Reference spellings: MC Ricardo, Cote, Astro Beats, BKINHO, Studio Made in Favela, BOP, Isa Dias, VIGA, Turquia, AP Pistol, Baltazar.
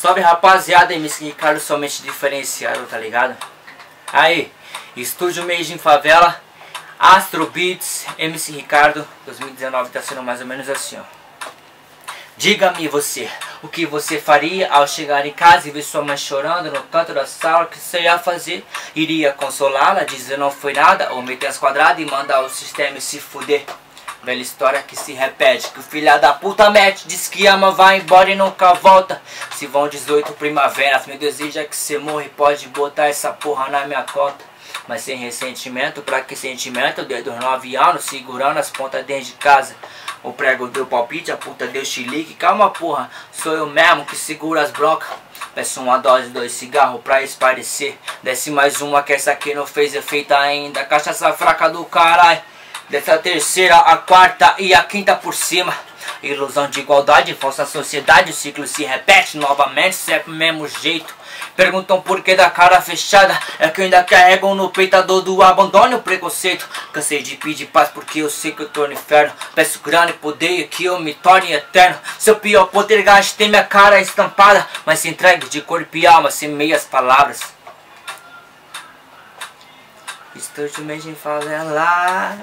Salve rapaziada, MC Ricardo somente diferenciado, tá ligado? Aí, Studio Made in Favela, Astro Beats, MC Ricardo, 2019 tá sendo mais ou menos assim, ó. Diga-me você, o que você faria ao chegar em casa e ver sua mãe chorando no canto da sala? O que você ia fazer? Iria consolá-la, dizer não foi nada, ou meter as quadradas e mandar o sistema se fuder? Velha história que se repete, que o filha da puta mete, diz que ama, vai embora e nunca volta. Se vão 18 primaveras, meu desejo é que você morra e pode botar essa porra na minha conta. Mas sem ressentimento, pra que sentimento? Desde os 9 anos, segurando as pontas dentro de casa. O prego deu palpite, a puta deu chilique. Calma porra, sou eu mesmo que segura as brocas. Peço uma dose, 2 cigarros pra esparecer. Desce mais uma que essa aqui não fez efeito ainda. Cachaça fraca do caralho. Desce a terceira, a quarta e a quinta por cima. Ilusão de igualdade, falsa sociedade. O ciclo se repete novamente, sempre o mesmo jeito. Perguntam por que da cara fechada. É que ainda carregam no peito a dor do abandono e o preconceito. Cansei de pedir paz porque eu sei que eu tô no inferno. Peço grana e poder que eu me torne eterno. Seu pior poder gastei minha cara estampada, mas se entregue de corpo e alma, sem meias palavras. Estou te mesmo em falar lá.